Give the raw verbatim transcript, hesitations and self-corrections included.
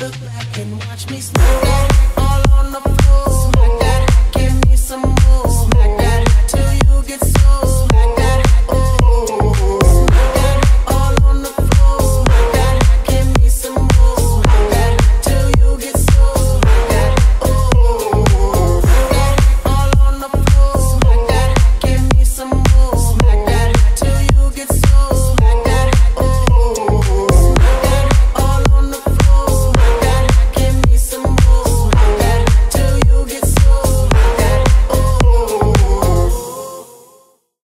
Look back and watch me slow all on the floor.